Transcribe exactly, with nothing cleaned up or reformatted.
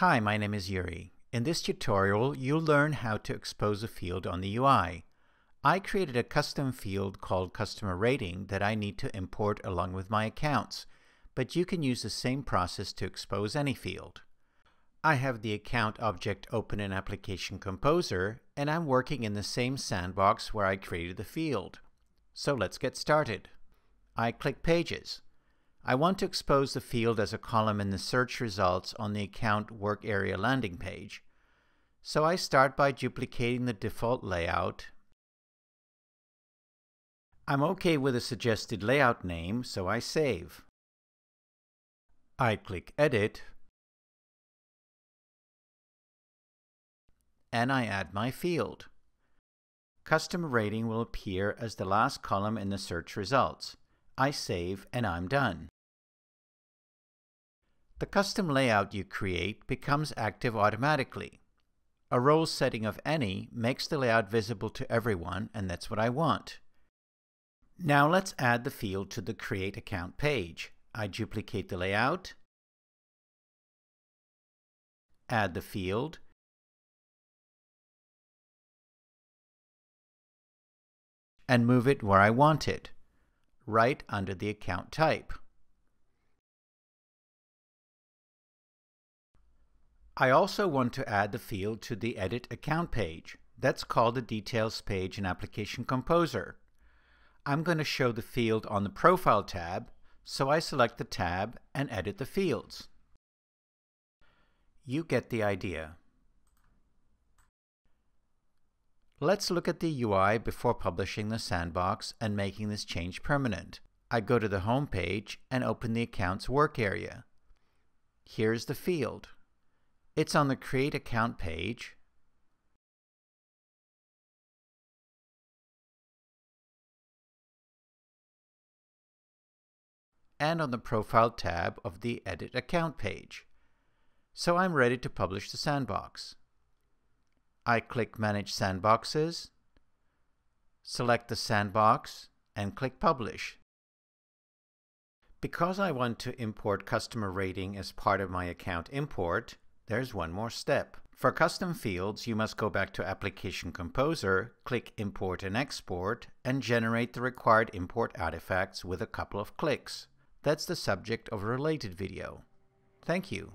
Hi, my name is Yuri. In this tutorial, you'll learn how to expose a field on the U I. I created a custom field called Customer Rating that I need to import along with my accounts, but you can use the same process to expose any field. I have the account object open in Application Composer, and I'm working in the same sandbox where I created the field. So let's get started. I click Pages. I want to expose the field as a column in the search results on the account work area landing page. So I start by duplicating the default layout. I'm okay with the suggested layout name, so I save. I click Edit, and I add my field. Customer Rating will appear as the last column in the search results. I save, and I'm done. The custom layout you create becomes active automatically. A role setting of any makes the layout visible to everyone, and that's what I want. Now let's add the field to the Create Account page. I duplicate the layout, add the field, and move it where I want it, right under the account type. I also want to add the field to the Edit Account page. That's called the Details page in Application Composer. I'm going to show the field on the Profile tab, so I select the tab and edit the fields. You get the idea. Let's look at the U I before publishing the sandbox and making this change permanent. I go to the home page and open the account's work area. Here's the field. It's on the Create Account page, and on the Profile tab of the Edit Account page. So I'm ready to publish the sandbox. I click Manage Sandboxes, select the sandbox, and click Publish. Because I want to import Customer Rating as part of my account import, there's one more step. For custom fields, you must go back to Application Composer, click Import and Export, and generate the required import artifacts with a couple of clicks. That's the subject of a related video. Thank you.